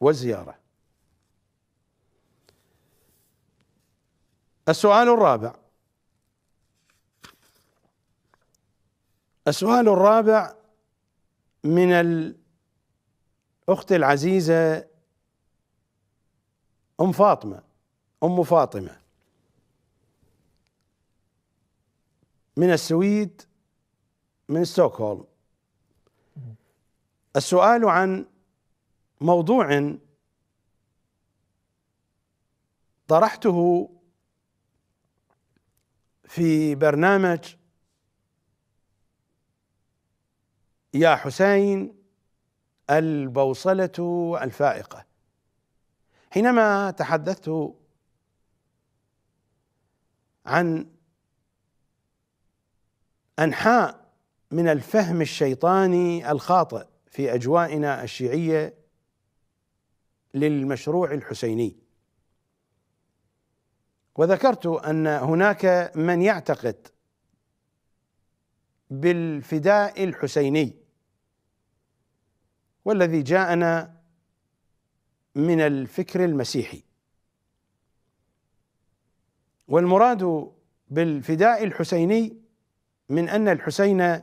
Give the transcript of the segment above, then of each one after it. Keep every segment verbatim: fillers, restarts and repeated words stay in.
والزيارة. السؤال الرابع السؤال الرابع من الأخت العزيزة أم فاطمة أم فاطمة من السويد من ستوكهولم. السؤال عن موضوع طرحته في برنامج يا حسين البوصلة الفائقة، حينما تحدثت عن أنحاء من الفهم الشيطاني الخاطئ في أجوائنا الشيعية للمشروع الحسيني، وذكرت أن هناك من يعتقد بالفداء الحسيني، والذي جاءنا من الفكر المسيحي، والمراد بالفداء الحسيني من أن الحسين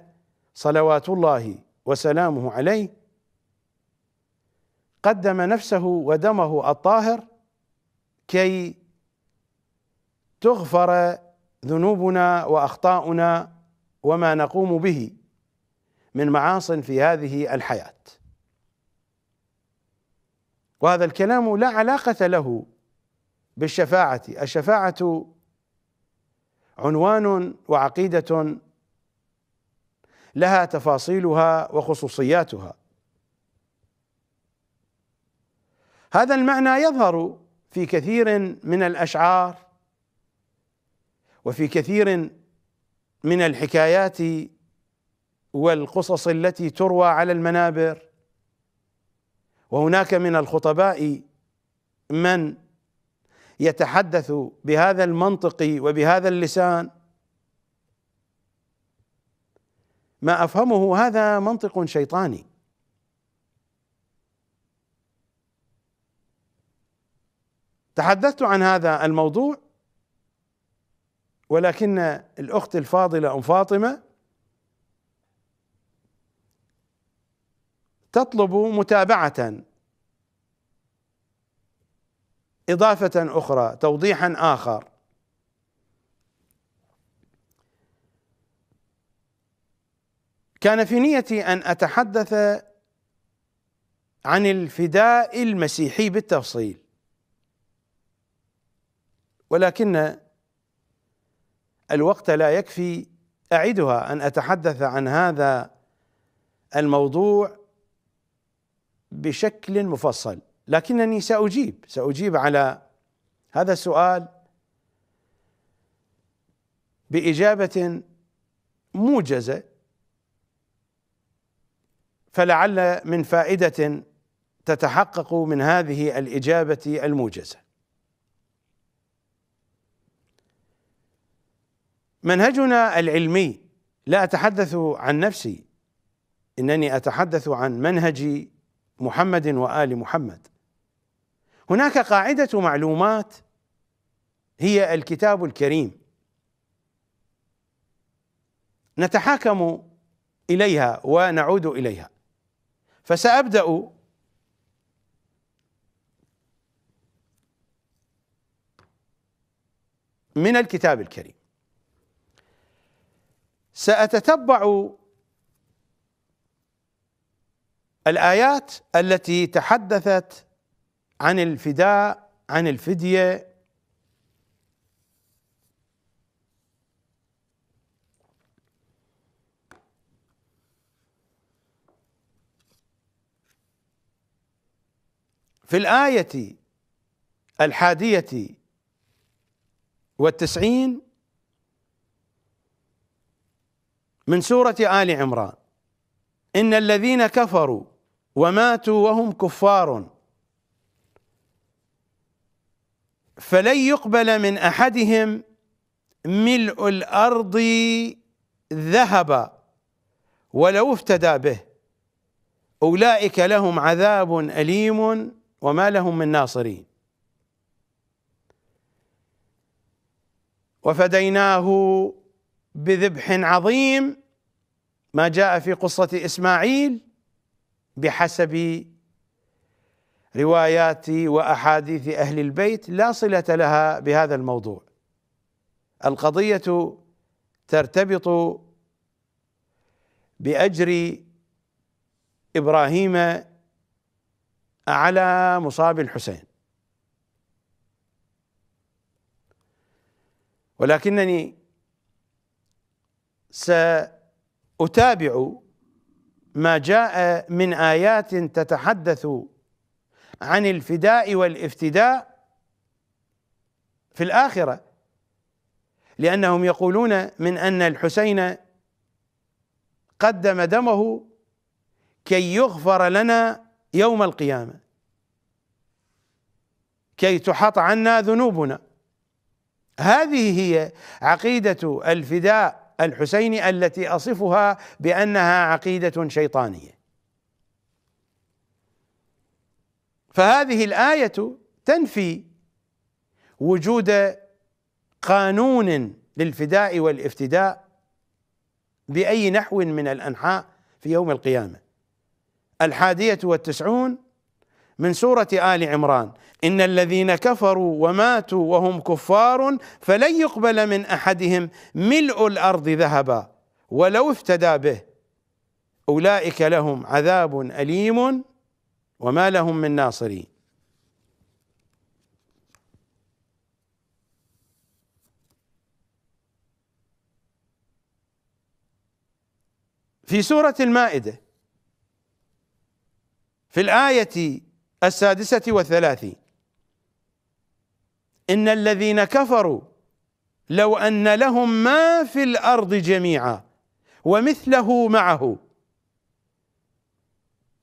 صلوات الله وسلامه عليه قدم نفسه ودمه الطاهر كي تغفر ذنوبنا وأخطاؤنا وما نقوم به من معاصٍ في هذه الحياة. وهذا الكلام لا علاقة له بالشفاعة، الشفاعة عنوان وعقيدة لها تفاصيلها وخصوصياتها. هذا المعنى يظهر في كثير من الأشعار وفي كثير من الحكايات والقصص التي تروى على المنابر، وهناك من الخطباء من يتحدث بهذا المنطق وبهذا اللسان. ما أفهمه هذا منطق شيطاني. تحدثت عن هذا الموضوع، ولكن الأخت الفاضلة أم فاطمة تطلب متابعة إضافة أخرى، توضيحا آخر. كان في نيتي أن أتحدث عن الفداء المسيحي بالتفصيل، ولكن الوقت لا يكفي. أعدها أن أتحدث عن هذا الموضوع بشكل مفصل، لكنني سأجيب سأجيب على هذا السؤال بإجابة موجزة، فلعل من فائدة تتحقق من هذه الإجابة الموجزة. منهجنا العلمي، لا أتحدث عن نفسي، إنني أتحدث عن منهج محمد وآل محمد. هناك قاعدة معلومات هي الكتاب الكريم، نتحاكم إليها ونعود إليها. فسأبدأ من الكتاب الكريم. سأتتبع الآيات التي تحدثت عن الفداء، عن الفدية، في الآية الحادية والتسعين من سورة آل عمران: إن الذين كفروا وماتوا وهم كفار فلن يقبل من أحدهم ملء الأرض ذهبا ولو افتدى به أولئك لهم عذاب أليم وما لهم من ناصرين. وفديناه بذبح عظيم، ما جاء في قصة إسماعيل بحسب روايات وأحاديث أهل البيت لا صلة لها بهذا الموضوع. القضية ترتبط بأجر إبراهيم على مصاب الحسين، ولكنني سأتابع ما جاء من آيات تتحدث عن الفداء والافتداء في الآخرة، لأنهم يقولون من أن الحسين قدم دمه كي يغفر لنا يوم القيامة، كي تحط عنا ذنوبنا. هذه هي عقيدة الفداء الحسيني التي أصفها بأنها عقيدة شيطانية. فهذه الآية تنفي وجود قانون للفداء والافتداء بأي نحو من الأنحاء في يوم القيامة. الحادية والتسعون من سورة آل عمران: إن الذين كفروا وماتوا وهم كفار فلن يقبل من أحدهم ملء الأرض ذهبا ولو افتدى به أولئك لهم عذاب أليم وما لهم من ناصرين. في سورة المائدة في الآية السادسة والثلاثين: إن الذين كفروا لو أن لهم ما في الأرض جميعا ومثله معه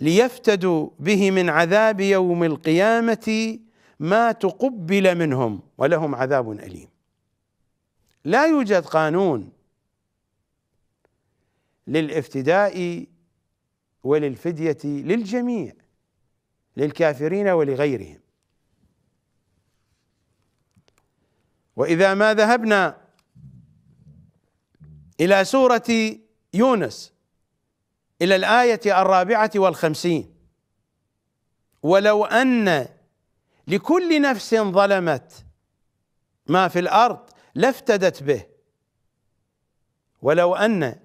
ليفتدوا به من عذاب يوم القيامة ما تقبل منهم ولهم عذاب أليم. لا يوجد قانون للافتداء وللفدية للجميع، للكافرين ولغيرهم. وإذا ما ذهبنا إلى سورة يونس إلى الآية الرابعة والخمسين: ولو أن لكل نفس ظلمت ما في الأرض لافتدت به. ولو أن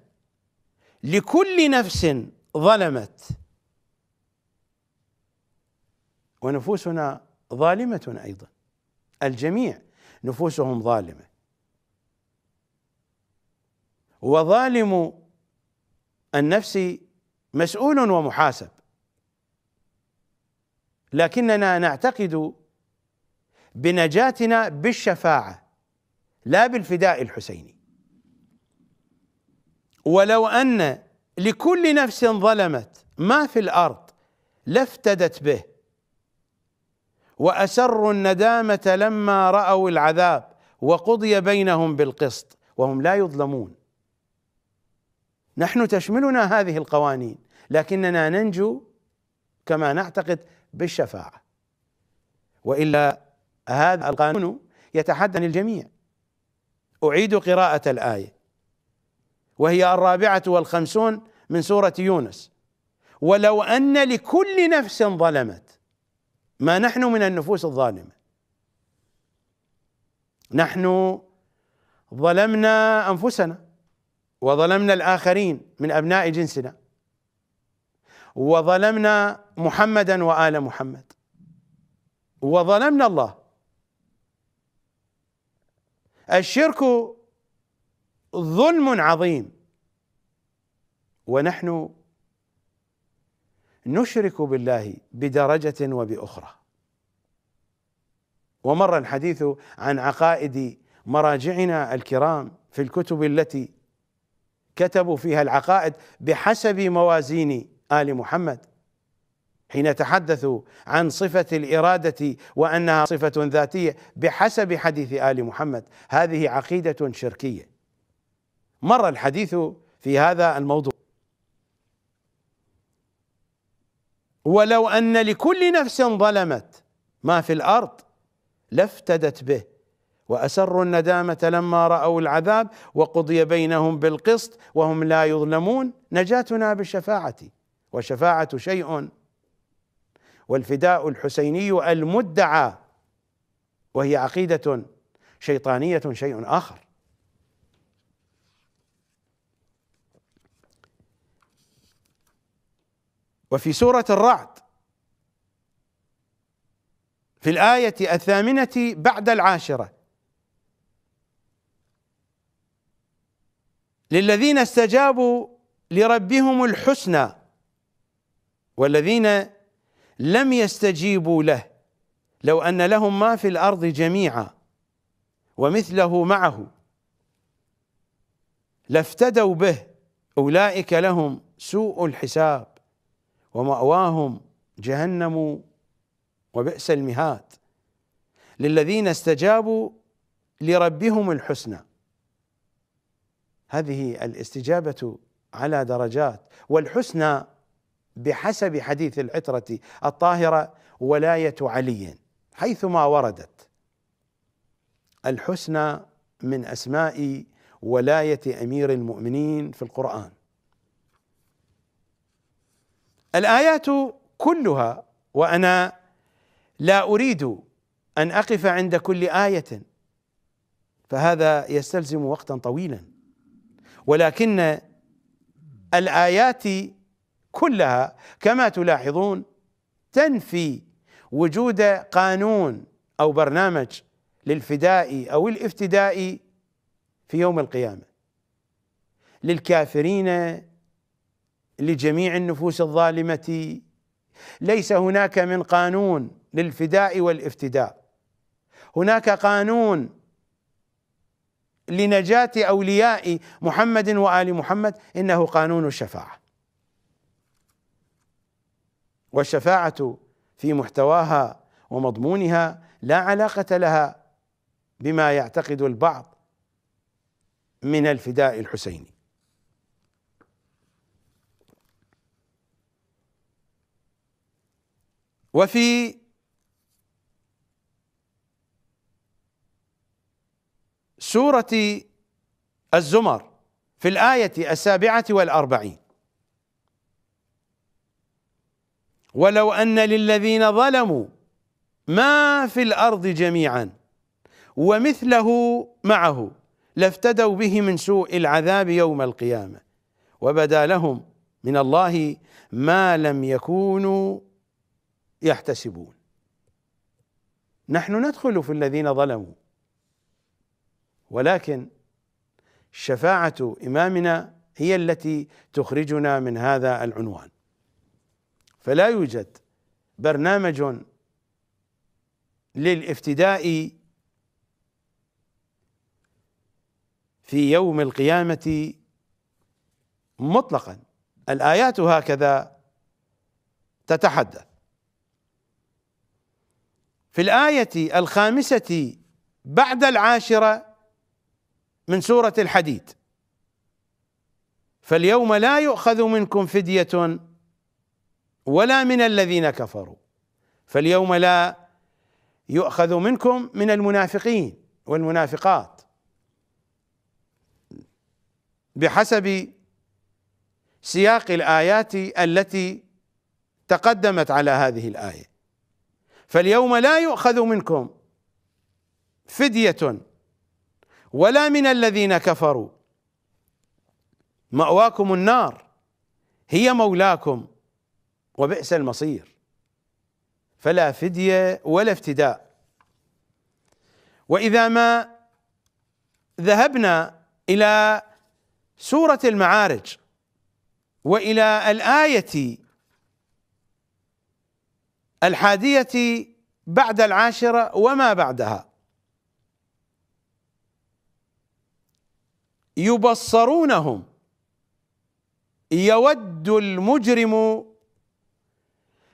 لكل نفس ظلمت، ونفوسنا ظالمة أيضا، الجميع نفوسهم ظالمة، وظالم النفس مسؤول ومحاسب، لكننا نعتقد بنجاتنا بالشفاعة لا بالفداء الحسيني. ولو أن لكل نفس ظلمت ما في الأرض لافتدت به وأسروا الندامة لما رأوا العذاب وقضي بينهم بالقسط وهم لا يظلمون. نحن تشملنا هذه القوانين، لكننا ننجو كما نعتقد بالشفاعة، وإلا هذا القانون يتحدى عن الجميع. أعيد قراءة الآية وهي الرابعة والخمسون من سورة يونس: ولو أن لكل نفس ظلمت. ما نحن من النفوس الظالمة، نحن ظلمنا أنفسنا وظلمنا الآخرين من أبناء جنسنا، وظلمنا محمدا وآل محمد، وظلمنا الله. الشرك ظلم عظيم، ونحن نشرك بالله بدرجة وبأخرى. ومر الحديث عن عقائد مراجعنا الكرام في الكتب التي كتبوا فيها العقائد بحسب موازين آل محمد، حين تحدثوا عن صفة الإرادة وأنها صفة ذاتية بحسب حديث آل محمد. هذه عقيدة شركية، مر الحديث في هذا الموضوع. ولو أن لكل نفس ظلمت ما في الأرض لافتدت به، وأسروا الندامة لما رأوا العذاب وقضي بينهم بالقسط وهم لا يظلمون. نجاتنا بالشفاعة، وشفاعة شيء والفداء الحسيني المدعى، وهي عقيدة شيطانية شيء آخر. وفي سورة الرعد في الآية الثامنة بعد العاشرة: للذين استجابوا لربهم الحسنى والذين لم يستجيبوا له لو أن لهم ما في الأرض جميعا ومثله معه لافتدوا به أولئك لهم سوء الحساب ومأواهم جهنم وبئس المهاد. للذين استجابوا لربهم الحسنى، هذه الاستجابة على درجات، والحسنى بحسب حديث العترة الطاهرة ولاية علي حيثما وردت. الحسنى من أسماء ولاية أمير المؤمنين في القرآن. الآيات كلها، وأنا لا أريد أن أقف عند كل آية فهذا يستلزم وقتا طويلا، ولكن الآيات كلها كما تلاحظون تنفي وجود قانون أو برنامج للفداء أو الافتداء في يوم القيامة للكافرين، لجميع النفوس الظالمة. ليس هناك من قانون للفداء والافتداء، هناك قانون لنجاة أولياء محمد وآل محمد، إنه قانون الشفاعة. والشفاعة في محتواها ومضمونها لا علاقة لها بما يعتقد البعض من الفداء الحسيني. وفي سورة الزمر في الآية السابعة والأربعين: ولو أن للذين ظلموا ما في الأرض جميعا ومثله معه لافتدوا به من سوء العذاب يوم القيامة وبدا لهم من الله ما لم يكونوا يحتسبون. نحن ندخل في الذين ظلموا، ولكن شفاعة إمامنا هي التي تخرجنا من هذا العنوان. فلا يوجد برنامج للافتداء في يوم القيامة مطلقا، الآيات هكذا تتحدث. في الآية الخامسة بعد العاشرة من سورة الحديد: فاليوم لا يؤخذ منكم فدية ولا من الذين كفروا. فاليوم لا يؤخذ منكم من المنافقين والمنافقات بحسب سياق الآيات التي تقدمت على هذه الآية. فاليوم لا يؤخذ منكم فدية ولا من الذين كفروا، مأواكم النار هي مولاكم وبئس المصير. فلا فدية ولا افتداء. وإذا ما ذهبنا إلى سورة المعارج وإلى الآية الحادية بعد العاشرة وما بعدها: يبصرونهم يود المجرم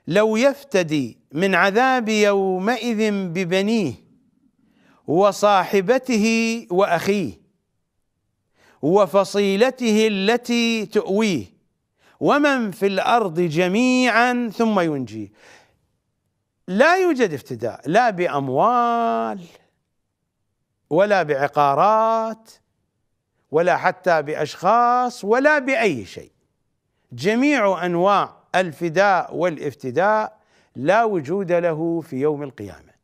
لو يفتدي من عذاب يومئذ ببنيه وصاحبته وأخيه وفصيلته التي تؤويه ومن في الأرض جميعا ثم ينجيه. لا يوجد افتداء لا بأموال ولا بعقارات ولا حتى بأشخاص ولا بأي شيء. جميع أنواع الفداء والافتداء لا وجود له في يوم القيامة.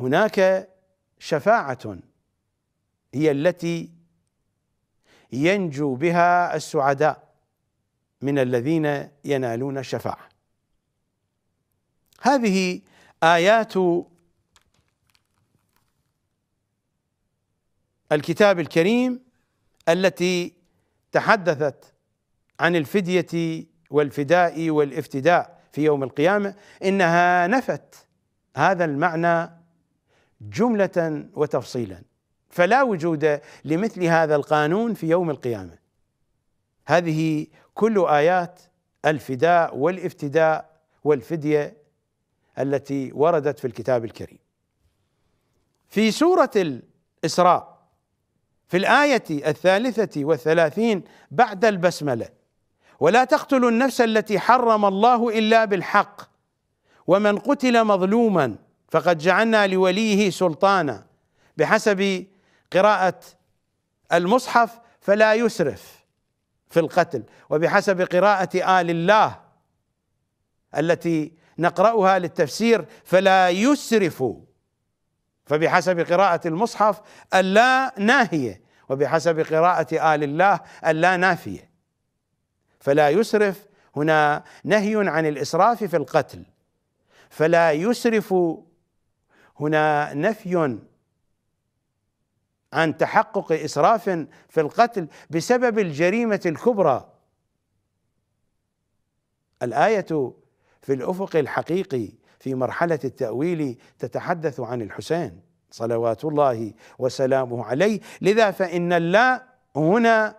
هناك شفاعة هي التي ينجو بها السعداء من الذين ينالون الشفاعة. هذه آيات الكتاب الكريم التي تحدثت عن الفدية والفداء والافتداء في يوم القيامة، إنها نفت هذا المعنى جملة وتفصيلا، فلا وجود لمثل هذا القانون في يوم القيامة. هذه كل آيات الفداء والافتداء والفدية التي وردت في الكتاب الكريم. في سورة الإسراء في الآية الثالثة والثلاثين بعد البسملة: ولا تقتلوا النفس التي حرم الله إلا بالحق ومن قتل مظلوما فقد جعلنا لوليه سلطانا، بحسب قراءة المصحف فلا يسرف في القتل، وبحسب قراءة آل الله التي نقرأها للتفسير فلا يسرف، فبحسب قراءة المصحف اللا ناهية وبحسب قراءة آل الله اللا نافية. فلا يسرف هنا نهي عن الإسراف في القتل، فلا يسرف هنا نفي عن تحقق إسراف في القتل بسبب الجريمة الكبرى. الآية في الأفق الحقيقي في مرحلة التأويل تتحدث عن الحسين صلوات الله وسلامه عليه، لذا فإن اللا هنا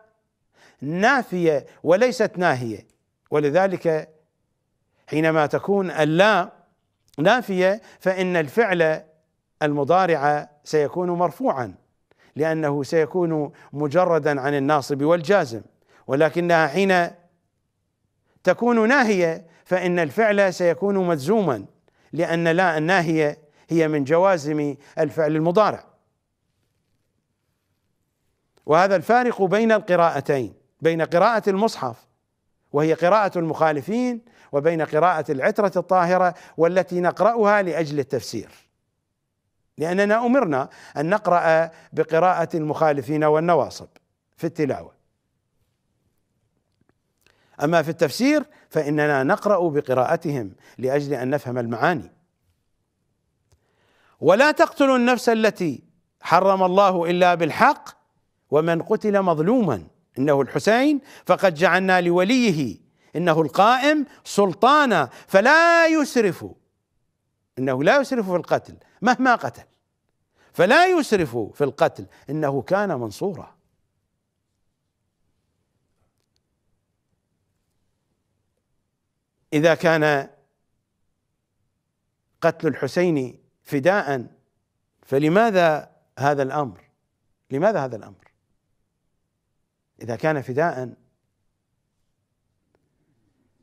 نافية وليست ناهية، ولذلك حينما تكون اللا نافية فإن الفعل المضارع سيكون مرفوعا لأنه سيكون مجردا عن الناصب والجازم، ولكنها حين تكون ناهية فإن الفعل سيكون مجزوما لأن لا الناهية هي من جوازم الفعل المضارع. وهذا الفارق بين القراءتين، بين قراءة المصحف وهي قراءة المخالفين وبين قراءة العترة الطاهرة والتي نقرأها لأجل التفسير، لأننا أمرنا أن نقرأ بقراءة المخالفين والنواصب في التلاوة، أما في التفسير فإننا نقرأ بقراءتهم لأجل أن نفهم المعاني. ولا تقتلوا النفس التي حرم الله إلا بالحق ومن قتل مظلوما إنه الحسين فقد جعلنا لوليه إنه القائم سلطانا فلا يسرف، إنه لا يسرف في القتل مهما قتل، فلا يسرف في القتل إنه كان منصورا. إذا كان قتل الحسين فداء فلماذا هذا الأمر؟ لماذا هذا الأمر؟ إذا كان فداء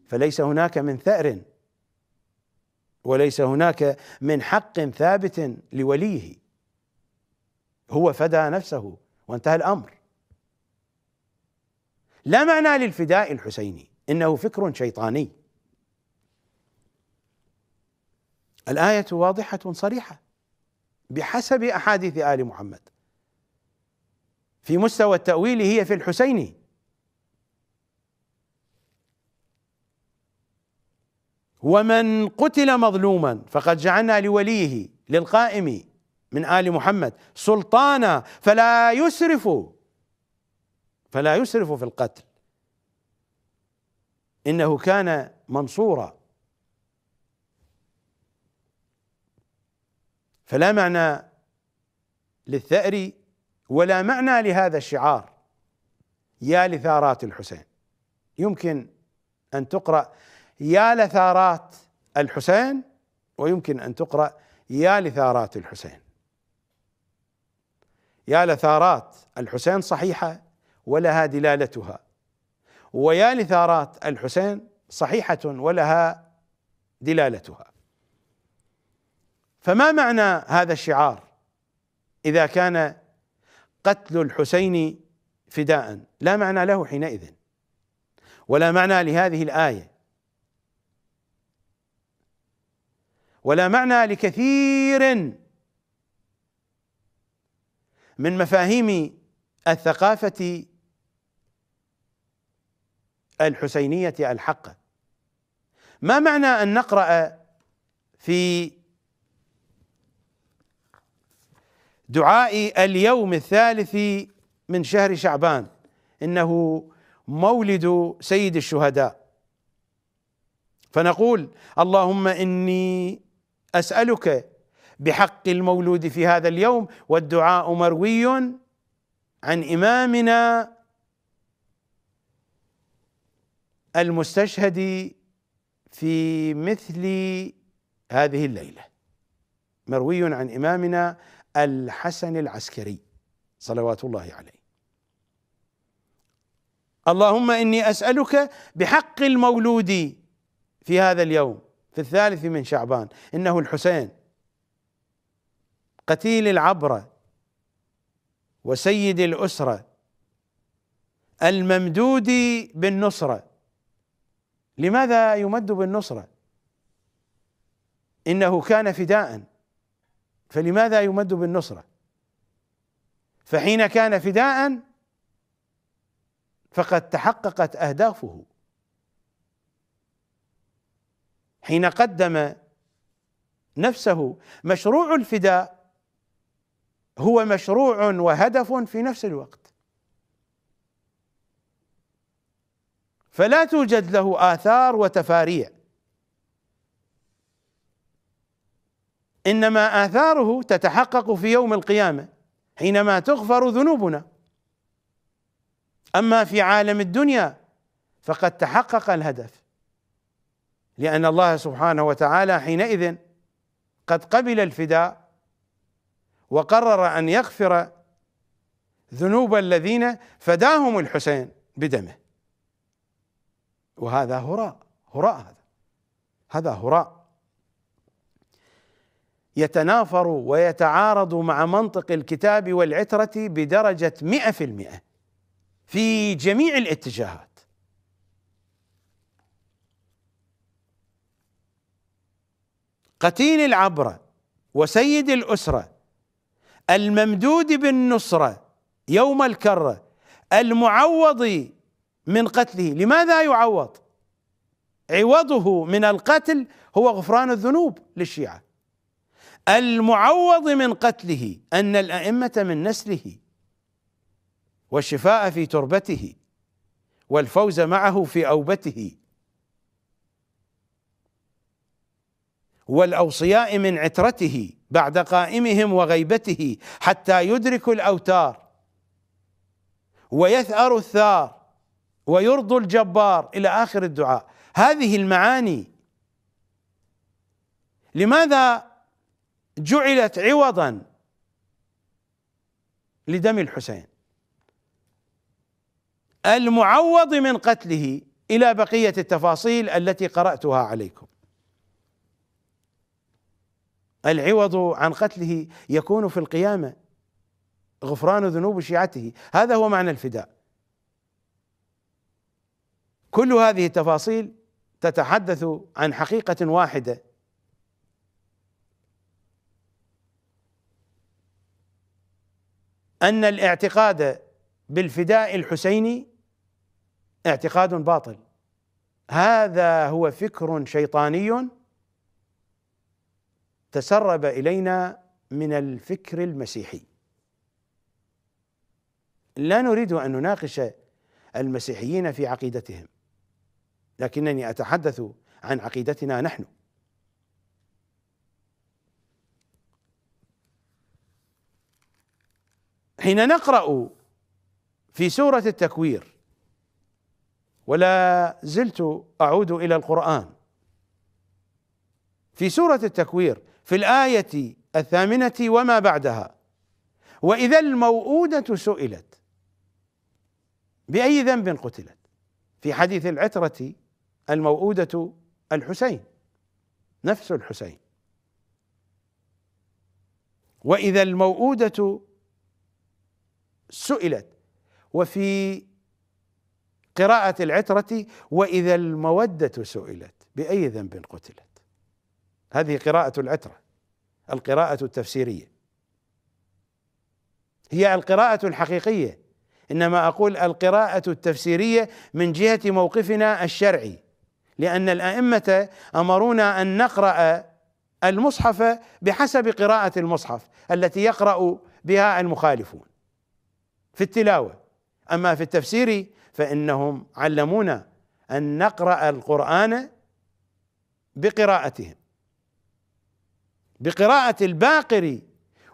فليس هناك من ثأر وليس هناك من حق ثابت لوليه، هو فدى نفسه وانتهى الأمر. لا معنى للفداء الحسيني، إنه فكر شيطاني. الآية واضحة صريحة بحسب أحاديث آل محمد، في مستوى التأويل هي في الحسيني، ومن قتل مظلوما فقد جعلنا لوليه للقائم من آل محمد سلطانا فلا يسرف، فلا يسرف في القتل إنه كان منصورا. فلا معنى للثأر ولا معنى لهذا الشعار يا لثارات الحسين. يمكن أن تقرأ يا لثارات الحسين ويمكن أن تقرأ يا لثارات الحسين. يا لثارات الحسين صحيحة ولها دلالتها، ويا لثارات الحسين صحيحة ولها دلالتها. فما معنى هذا الشعار إذا كان قتل الحسين فداء؟ لا معنى له حينئذ، ولا معنى لهذه الآية، ولا معنى لكثير من مفاهيم الثقافة الحسينية الحقة. ما معنى أن نقرأ في دعاء اليوم الثالث من شهر شعبان إنه مولد سيد الشهداء، فنقول: اللهم إني أسألك بحق المولود في هذا اليوم، والدعاء مروي عن إمامنا المستشهد في مثل هذه الليلة، مروي عن إمامنا الحسن العسكري صلوات الله عليه. اللهم إني أسألك بحق المولود في هذا اليوم في الثالث من شعبان إنه الحسين قتيل العبرة وسيد الأسرة الممدود بالنصرة. لماذا يمد بالنصرة؟ إنه كان فداء، فلماذا يمد بالنصرة؟ فحين كان فداء فقد تحققت أهدافه، حين قدم نفسه. مشروع الفداء هو مشروع وهدف في نفس الوقت، فلا توجد له آثار وتفاريع، إنما آثاره تتحقق في يوم القيامة حينما تغفر ذنوبنا. أما في عالم الدنيا فقد تحقق الهدف، لأن الله سبحانه وتعالى حينئذ قد قبل الفداء وقرر أن يغفر ذنوب الذين فداهم الحسين بدمه. وهذا هراء، هراء هذا هذا هراء يتنافر ويتعارض مع منطق الكتاب والعترة بدرجة مئة في المئة في جميع الاتجاهات. قتيل العبرة وسيد الأسرة الممدود بالنصرة يوم الكرة المعوض من قتله، لماذا يعوض؟ عوضه من القتل هو غفران الذنوب للشيعة، المعوض من قتله أن الأئمة من نسله والشفاء في تربته والفوز معه في أوبته والأوصياء من عترته بعد قائمهم وغيبته حتى يدركوا الأوتار ويثأر الثار ويرضوا الجبار إلى آخر الدعاء. هذه المعاني لماذا جعلت عوضا لدم الحسين المعوض من قتله، إلى بقية التفاصيل التي قرأتها عليكم. العوض عن قتله يكون في القيامة غفران ذنوب شيعته، هذا هو معنى الفداء. كل هذه التفاصيل تتحدث عن حقيقة واحدة، أن الاعتقاد بالفداء الحسيني اعتقاد باطل، هذا هو فكر شيطاني تسرب إلينا من الفكر المسيحي. لا نريد أن نناقش المسيحيين في عقيدتهم، لكنني أتحدث عن عقيدتنا نحن. حين نقرأ في سورة التكوير، ولا زلت أعود إلى القرآن، في سورة التكوير في الآية الثامنة وما بعدها: وإذا الموءودة سئلت بأي ذنب قتلت، في حديث العترة الموؤودة الحسين، نفس الحسين. وإذا الموؤودة سئلت، وفي قراءة العترة وإذا المودة سئلت بأي ذنب قتلت، هذه قراءة العترة، القراءة التفسيرية، هي القراءة الحقيقية، إنما أقول القراءة التفسيرية من جهة موقفنا الشرعي، لأن الأئمة أمرونا أن نقرأ المصحف بحسب قراءة المصحف التي يقرأ بها المخالفون في التلاوة، أما في التفسير فإنهم علمونا أن نقرأ القرآن بقراءتهم، بقراءة الباقر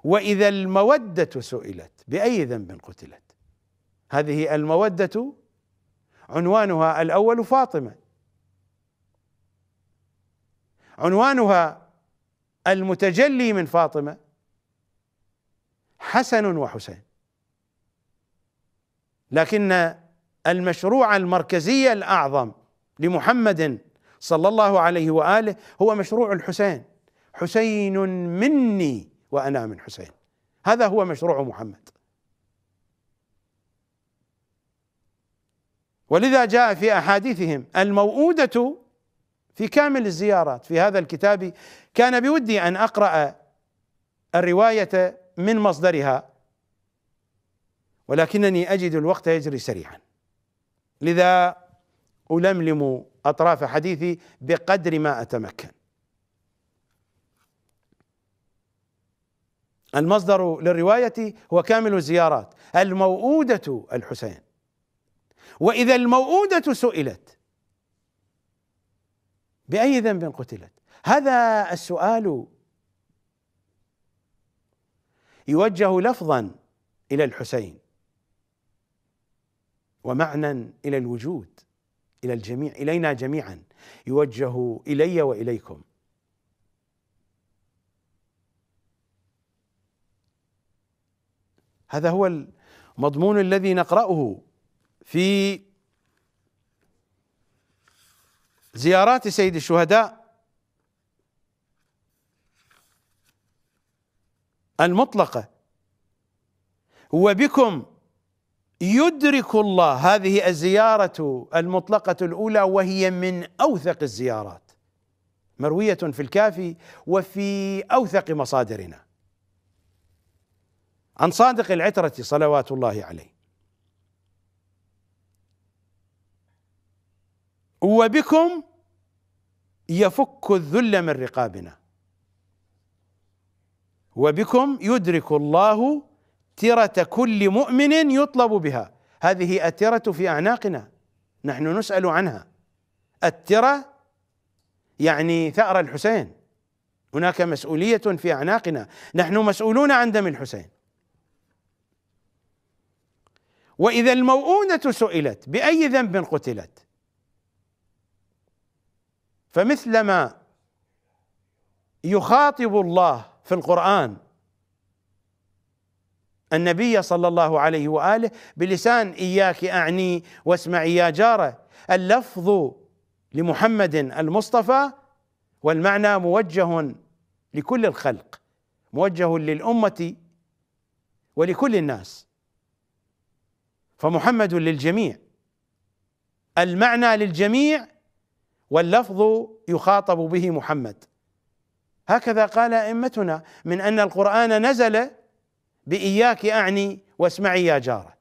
وإذا المودة سئلت بأي ذنب قتلت. هذه المودة عنوانها الأول فاطمة، عنوانها المتجلي من فاطمة حسن وحسين، لكن المشروع المركزي الأعظم لمحمد صلى الله عليه وآله هو مشروع الحسين، حسين مني وأنا من حسين، هذا هو مشروع محمد. ولذا جاء في أحاديثهم الموؤودة في كامل الزيارات. في هذا الكتاب كان بودي أن أقرأ الرواية من مصدرها، ولكنني أجد الوقت يجري سريعا، لذا ألملم أطراف حديثي بقدر ما أتمكن. المصدر للرواية هو كامل الزيارات، الموؤودة الحسين، وإذا الموؤودة سئلت بأي ذنب قتلت. هذا السؤال يوجه لفظا إلى الحسين ومعنى إلى الوجود، إلى الجميع، إلينا جميعا، يوجه إلي وإليكم. هذا هو المضمون الذي نقرأه في زيارات سيد الشهداء المطلقة. وبكم يدرك الله، هذه الزيارة المطلقة الأولى وهي من أوثق الزيارات، مروية في الكافي وفي أوثق مصادرنا عن صادق العترة صلوات الله عليه. وبكم يفك الذل من رقابنا، وبكم يدرك الله ترة كل مؤمن يطلب بها. هذه الترة في أعناقنا، نحن نسأل عنها. الترة يعني ثأر الحسين، هناك مسؤولية في أعناقنا، نحن مسؤولون عن دم الحسين. وإذا الموؤودة سئلت بأي ذنب قتلت، فمثلما يخاطب الله في القرآن النبي صلى الله عليه وآله بلسان إياك أعني واسمعي يا جارة، اللفظ لمحمد المصطفى والمعنى موجه لكل الخلق، موجه للأمة ولكل الناس، فمحمد للجميع، المعنى للجميع واللفظ يخاطب به محمد. هكذا قال أئمتنا من أن القرآن نزل بإياك أعني واسمعي يا جارة.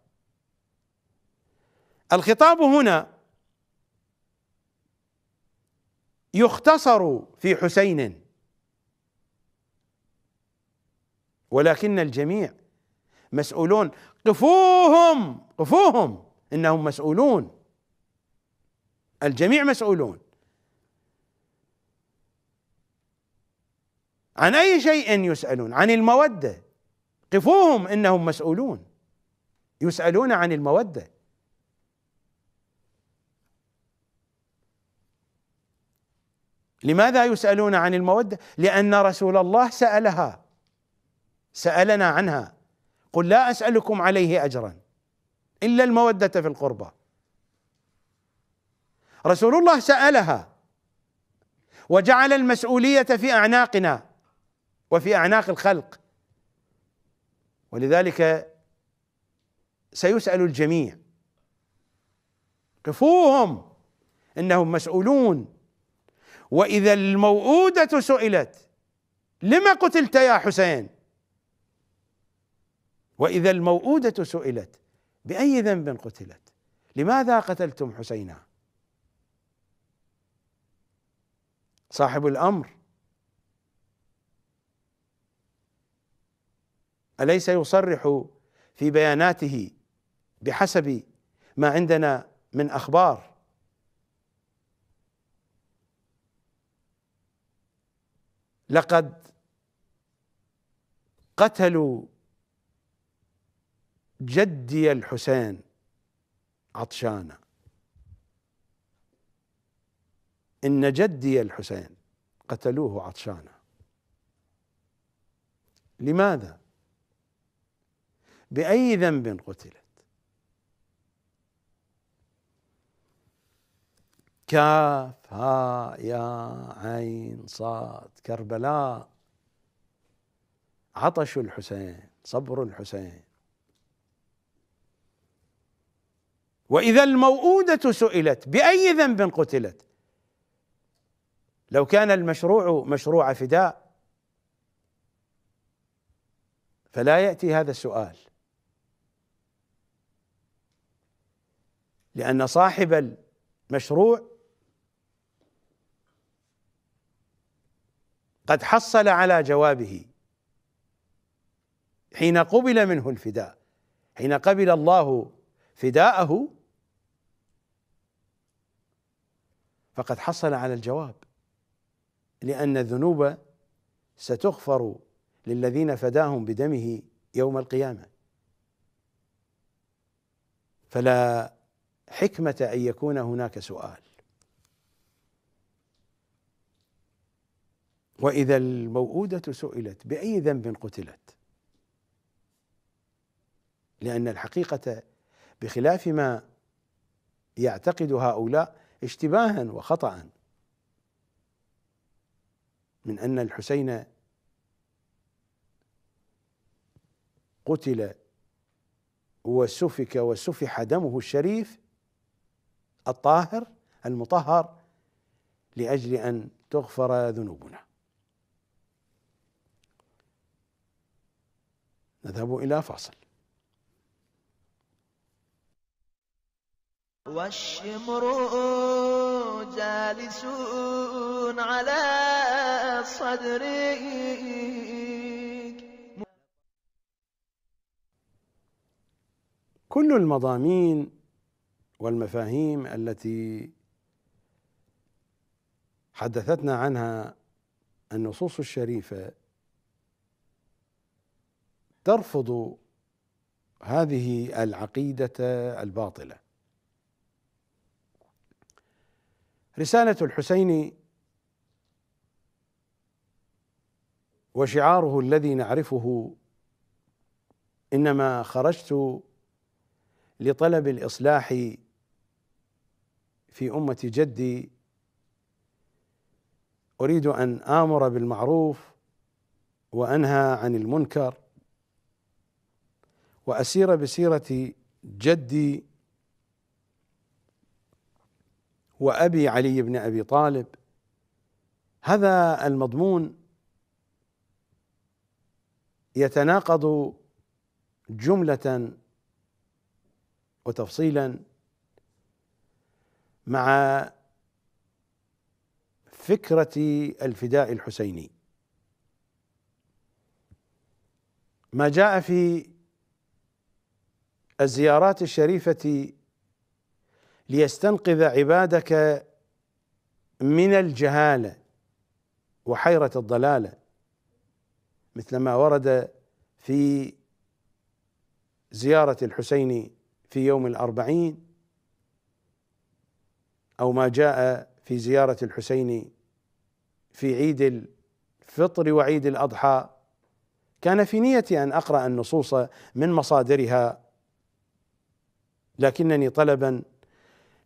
الخطاب هنا يختصر في حسين، ولكن الجميع مسؤولون. قفوهم قفوهم إنهم مسؤولون، الجميع مسؤولون عن أي شيء يسألون، عن المودة. قفوهم إنهم مسؤولون، يسألون عن المودة. لماذا يسألون عن المودة؟ لأن رسول الله سألها، سألنا عنها، قل لا أسألكم عليه أجرا إلا المودة في القربى. رسول الله سألها وجعل المسؤولية في أعناقنا وفي أعناق الخلق، ولذلك سيسأل الجميع، قفوهم إنهم مسؤولون. وإذا الموؤودة سئلت لما قتلت يا حسين، وإذا الموؤودة سئلت بأي ذنب قتلت، لماذا قتلتم حسينا؟ صاحب الأمر أليس يصرح في بياناته بحسب ما عندنا من أخبار؟ لقد قتلوا جدي الحسين عطشانا، إن جدي الحسين قتلوه عطشانا. لماذا؟ بأي ذنب قتلت؟ كاف ها يا عين صاد، كربلاء، عطش الحسين، صبر الحسين. وإذا الموؤودة سئلت بأي ذنب قتلت؟ لو كان المشروع مشروع فداء فلا يأتي هذا السؤال، لأن صاحب المشروع قد حصل على جوابه حين قبل منه الفداء، حين قبل الله فداءه فقد حصل على الجواب، لأن الذنوب ستغفر للذين فداهم بدمه يوم القيامة. فلا حكمة أن يكون هناك سؤال. وإذا الموؤودة سئلت بأي ذنب قتلت، لأن الحقيقة بخلاف ما يعتقد هؤلاء اشتباها وخطأ من أن الحسين قتل وسفك وسفح دمه الشريف الطاهر المطهر لأجل أن تغفر ذنوبنا. نذهب إلى فاصل. والشمر جالسون على صدرك. كل المضامين والمفاهيم التي حدثتنا عنها النصوص الشريفة ترفض هذه العقيدة الباطلة. رسالة الحسين وشعاره الذي نعرفه إنما خرجت لطلب الإصلاح في أمة جدي، أريد أن آمر بالمعروف وأنهى عن المنكر وأسير بسيرة جدي وأبي علي بن أبي طالب. هذا المضمون يتناقض جملة وتفصيلا مع فكرة الفداء الحسيني. ما جاء في الزيارات الشريفة ليستنقذ عبادك من الجهالة وحيرة الضلالة، مثلما ورد في زيارة الحسين في يوم الأربعين، أو ما جاء في زيارة الحسين في عيد الفطر وعيد الأضحى. كان في نيتي أن أقرأ النصوص من مصادرها، لكنني طلبا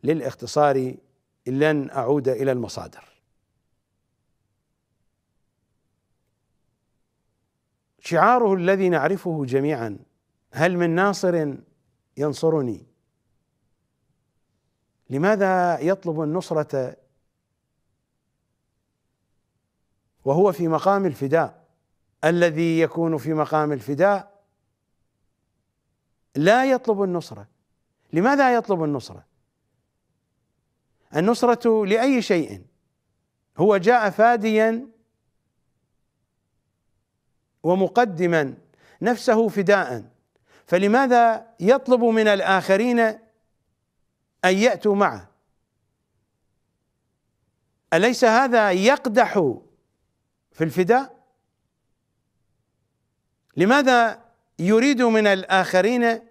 للاختصار لن أعود إلى المصادر. شعاره الذي نعرفه جميعا: هل من ناصر ينصرني. لماذا يطلب النصرة وهو في مقام الفداء؟ الذي يكون في مقام الفداء لا يطلب النصرة. لماذا يطلب النصرة؟ النصرة لأي شيء؟ هو جاء فاديا ومقدما نفسه فداء، فلماذا يطلب من الآخرين أن يأتوا معه؟ أليس هذا يقدح في الفداء؟ لماذا يريد من الآخرين أن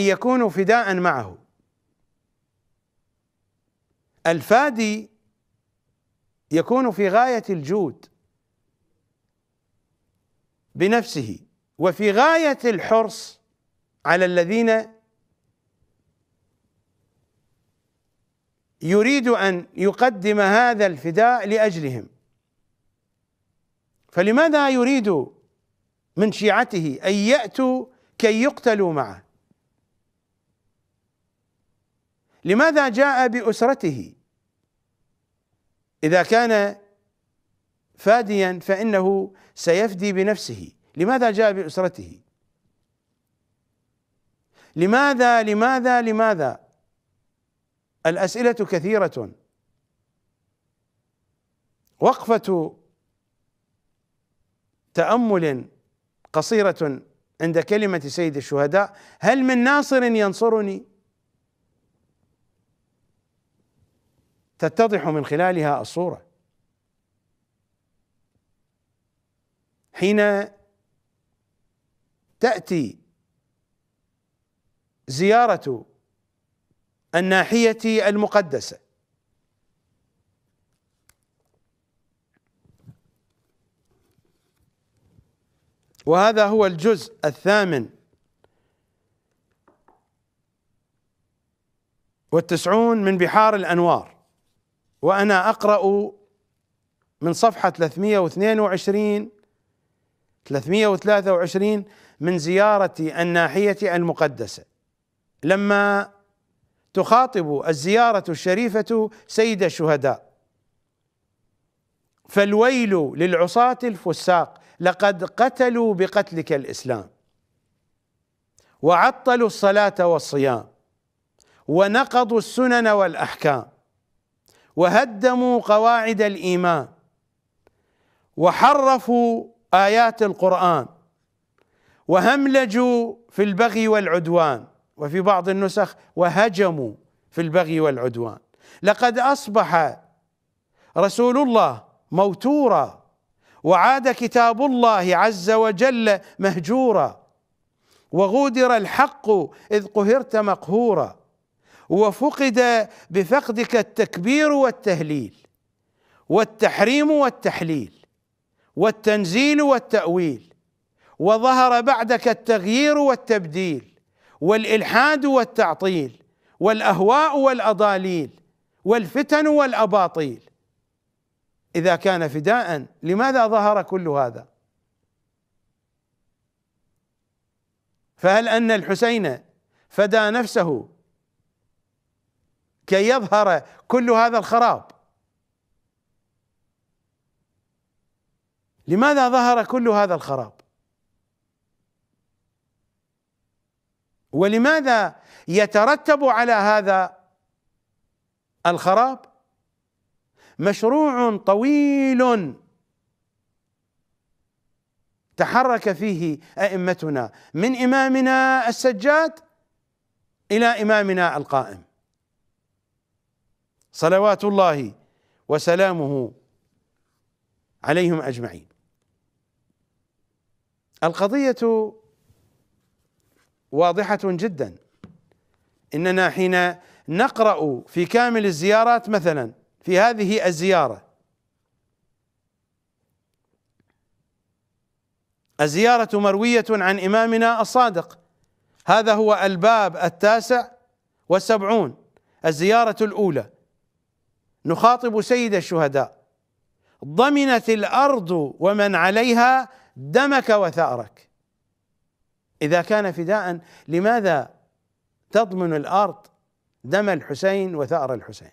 يكونوا فداء معه؟ الفادي يكون في غاية الجود بنفسه وفي غاية الحرص على الذين يريد أن يقدم هذا الفداء لأجلهم، فلماذا يريد من شيعته أن يأتوا كي يقتلوا معه؟ لماذا جاء بأسرته؟ إذا كان فاديا فإنه سيفدي بنفسه، لماذا جاء بأسرته؟ لماذا لماذا لماذا؟ الأسئلة كثيرة. وقفة تأمل قصيرة عند كلمة سيد الشهداء: هل من ناصر ينصرني، تتضح من خلالها الصورة حين تأتي زيارة الناحية المقدسة. وهذا هو الجزء الثامن والتسعون من بحار الأنوار، وأنا أقرأ من صفحة ثلاثمئة واثنين وعشرين ثلاثمئة وثلاثة وعشرين من زيارة الناحية المقدسة، لما تخاطب الزيارة الشريفة سيد الشهداء: فالويل للعصاة الفساق لقد قتلوا بقتلك الإسلام، وعطلوا الصلاة والصيام، ونقضوا السنن والأحكام، وهدموا قواعد الإيمان، وحرفوا آيات القرآن، وهملجوا في البغي والعدوان، وفي بعض النسخ وهجموا في البغي والعدوان، لقد أصبح رسول الله موتورا، وعاد كتاب الله عز وجل مهجورا، وغودر الحق إذ قهرت مقهورا، وفقد بفقدك التكبير والتهليل، والتحريم والتحليل، والتنزيل والتأويل، وظهر بعدك التغيير والتبديل، والإلحاد والتعطيل، والأهواء والأضاليل، والفتن والأباطيل. إذا كان فداء لماذا ظهر كل هذا؟ فهل أن الحسين فدى نفسه كي يظهر كل هذا الخراب؟ لماذا ظهر كل هذا الخراب؟ ولماذا يترتب على هذا الخراب مشروع طويل تحرك فيه أئمتنا، من إمامنا السجاد إلى إمامنا القائم صلوات الله وسلامه عليهم أجمعين. القضية واضحة جدا. إننا حين نقرأ في كامل الزيارات، مثلا في هذه الزيارة الزيارة مروية عن إمامنا الصادق، هذا هو الباب التاسع والسبعون، الزيارة الأولى، نخاطب سيد الشهداء: ضمنت الأرض ومن عليها دمك وثأرك. إذا كان فداء، لماذا تضمن الأرض دم الحسين وثأر الحسين؟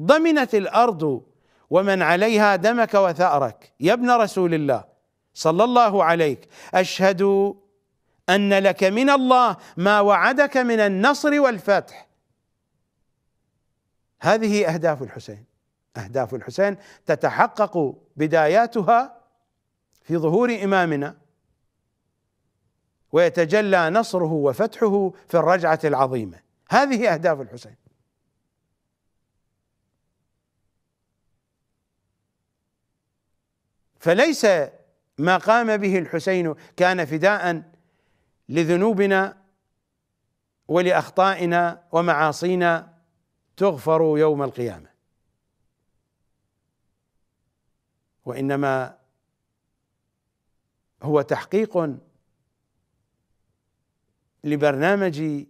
ضمنت الأرض ومن عليها دمك وثأرك يا ابن رسول الله صلى الله عليك، أشهد أن لك من الله ما وعدك من النصر والفتح. هذه أهداف الحسين، أهداف الحسين تتحقق بداياتها في ظهور إمامنا، ويتجلى نصره وفتحه في الرجعة العظيمة. هذه أهداف الحسين. فليس ما قام به الحسين كان فداء لذنوبنا ولأخطائنا ومعاصينا تغفر يوم القيامة، وإنما هو تحقيق لبرنامج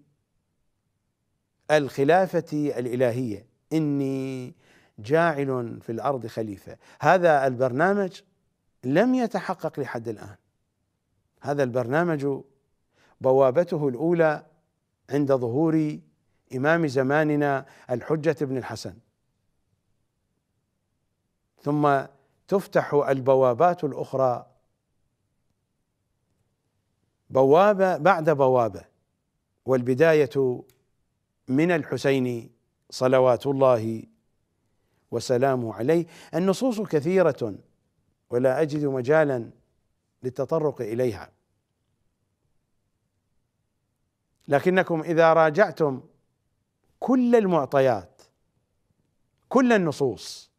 الخلافة الإلهية. إني جاعل في الأرض خليفة، هذا البرنامج لم يتحقق لحد الآن. هذا البرنامج بوابته الأولى عند ظهور إمام زماننا الحجة بن الحسن، ثم تفتح البوابات الأخرى بوابة بعد بوابة، والبداية من الحسين صلوات الله وسلامه عليه. النصوص كثيرة ولا أجد مجالا للتطرق إليها، لكنكم إذا راجعتم كل المعطيات كل النصوص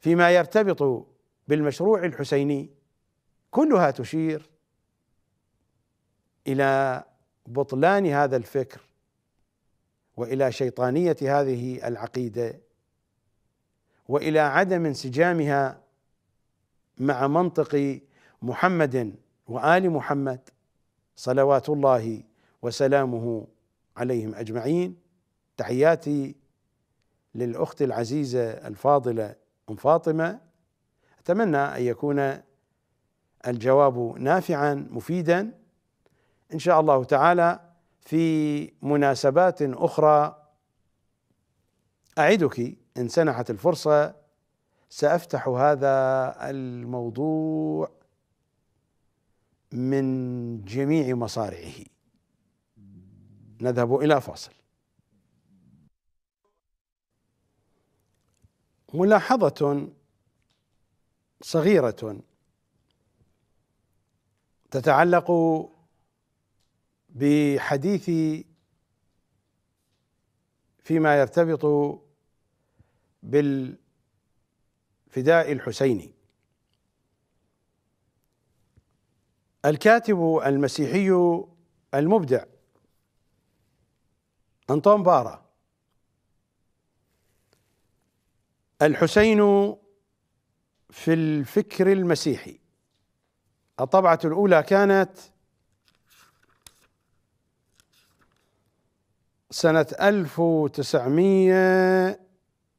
فيما يرتبط بالمشروع الحسيني كلها تشير إلى بطلان هذا الفكر وإلى شيطانية هذه العقيدة وإلى عدم انسجامها مع منطق محمد وآل محمد صلوات الله وسلامه عليهم أجمعين. تحياتي للأخت العزيزة الفاضلة أم فاطمة، أتمنى أن يكون الجواب نافعا مفيدا إن شاء الله تعالى. في مناسبات أخرى أعدك إن سنحت الفرصة سأفتح هذا الموضوع من جميع مصارعه. نذهب إلى فاصل. ملاحظة صغيرة تتعلق بحديثي فيما يرتبط بالفداء الحسيني. الكاتب المسيحي المبدع أنطون بارا: الحسين في الفكر المسيحي. الطبعة الأولى كانت سنة ألف وتسعمائة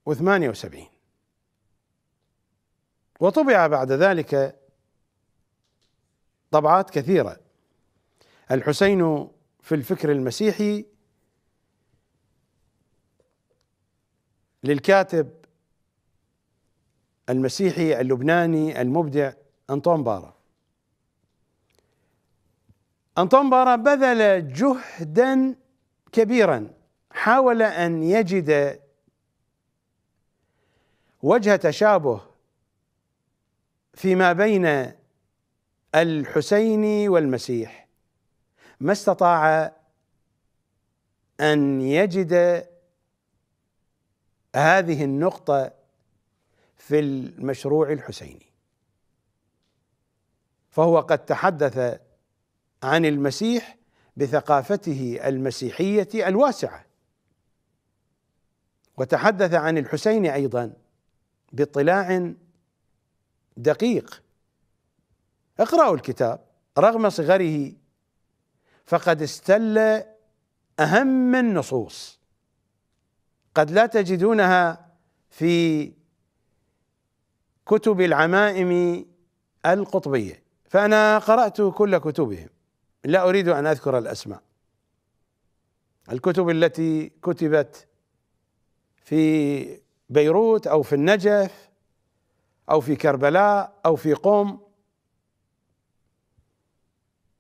وثمانية وسبعين، وطبع بعد ذلك طبعات كثيرة. الحسين في الفكر المسيحي للكاتب المسيحي اللبناني المبدع أنطون بارا. أنطون بارا بذل جهدا كبيرا، حاول أن يجد وجه تشابه فيما بين الحسين والمسيح، ما استطاع أن يجد هذه النقطة في المشروع الحسيني. فهو قد تحدث عن المسيح بثقافته المسيحية الواسعة، وتحدث عن الحسين أيضا باطلاع دقيق. اقرأوا الكتاب، رغم صغره فقد استل أهم النصوص قد لا تجدونها في كتب العمائم القطبية، فأنا قرأت كل كتبهم، لا أريد أن أذكر الأسماء، الكتب التي كتبت في بيروت أو في النجف أو في كربلاء أو في قم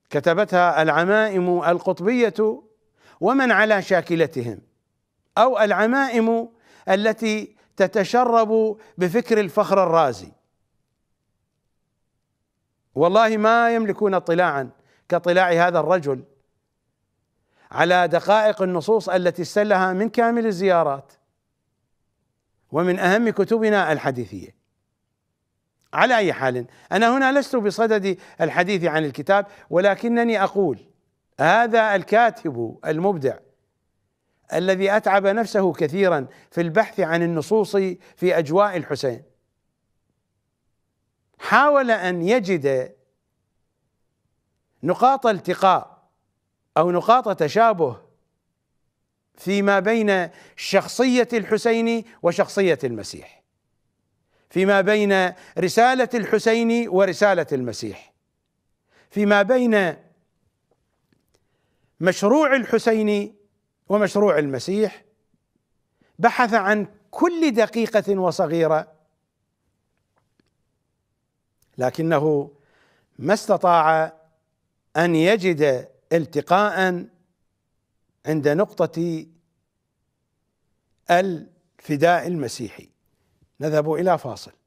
كتبتها العمائم القطبية ومن على شاكلتهم، أو العمائم التي تتشرب بفكر الفخر الرازي. والله ما يملكون اطلاعا كاطلاع هذا الرجل على دقائق النصوص التي استلها من كامل الزيارات ومن أهم كتبنا الحديثية. على أي حال، أنا هنا لست بصدد الحديث عن الكتاب، ولكنني أقول هذا الكاتب المبدع الذي أتعب نفسه كثيرا في البحث عن النصوص في أجواء الحسين حاول أن يجد نقاط التقاء أو نقاط تشابه فيما بين شخصية الحسين وشخصية المسيح، فيما بين رسالة الحسين ورسالة المسيح، فيما بين مشروع الحسين ومشروع المسيح. بحث عن كل دقيقة وصغيرة، لكنه ما استطاع أن يجد التقاء عند نقطة الفداء المسيحي. نذهب إلى فاصل.